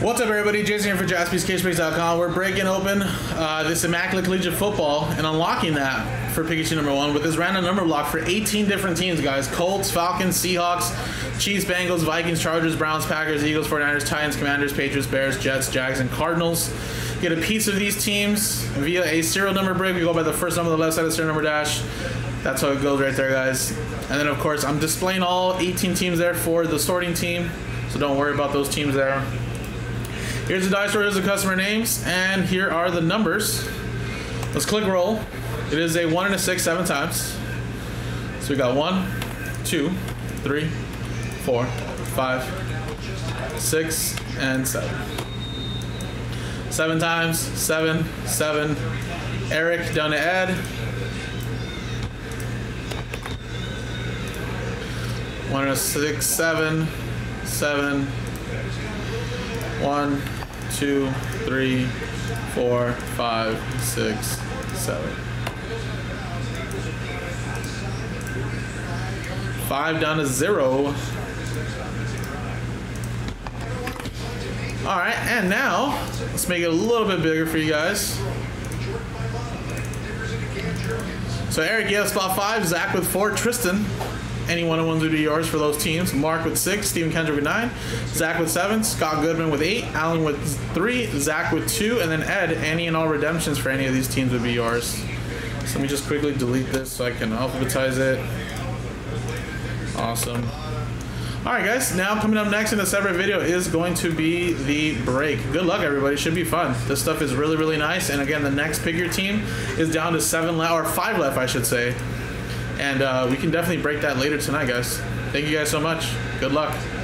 What's up, everybody? Jason here for JaspysCaseBreaks.com. We're breaking open this Immaculate Collegiate Football and unlocking that for Pikachu number one with this random number block for 18 different teams, guys. Colts, Falcons, Seahawks, Chiefs, Bengals, Vikings, Chargers, Browns, Packers, Eagles, 49ers, Titans, Commanders, Patriots, Bears, Jets, Jags, and Cardinals. Get a piece of these teams via a serial number break. We go by the first number on the left side of the serial number dash. That's how it goes right there, guys. And then, of course, I'm displaying all 18 teams there for the sorting team, so don't worry about those teams there. Here's the dice roll, here's the customer names, and here are the numbers. Let's click roll. It is a 1 and a 6 7 times. So we got 1, 2, 3, 4, 5, 6, and 7. 7 times, 7, 7. Eric down to Ed. 1 and a 6, 7, 7. 1, 2, 3, 4, 5, 6, 7. 5 down to 0. All right, and now let's make it a little bit bigger for you guys. So Eric, you have spot 5, Zach with 4, Tristan. Any one-on-ones would be yours for those teams. Mark with 6, Stephen Kendrick with 9, Zach with 7, Scott Goodman with 8, Alan with 3, Zach with 2, and then Ed, any and all redemptions for any of these teams would be yours. So let me just quickly delete this so I can alphabetize it. Awesome. All right, guys, now coming up next in a separate video is going to be the break. Good luck, everybody. It should be fun. This stuff is really, really nice. And, again, the next pick your team is down to 5 left, I should say. And we can definitely break that later tonight, guys. Thank you guys so much. Good luck.